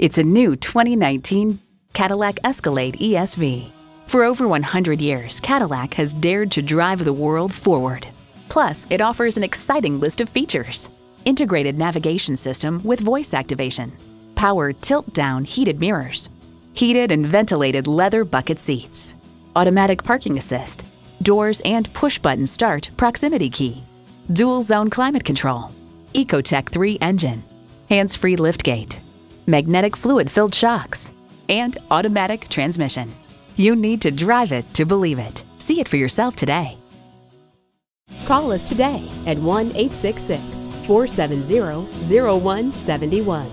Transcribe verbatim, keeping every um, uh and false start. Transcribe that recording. It's a new twenty nineteen Cadillac Escalade E S V. For over one hundred years, Cadillac has dared to drive the world forward. Plus, it offers an exciting list of features. Integrated navigation system with voice activation, power tilt-down heated mirrors, heated and ventilated leather bucket seats, automatic parking assist, doors and push-button start proximity key, dual-zone climate control, Ecotec three engine, hands-free liftgate, magnetic fluid-filled shocks, and automatic transmission. You need to drive it to believe it. See it for yourself today. Call us today at one eight six six, four seven zero, zero one seven one.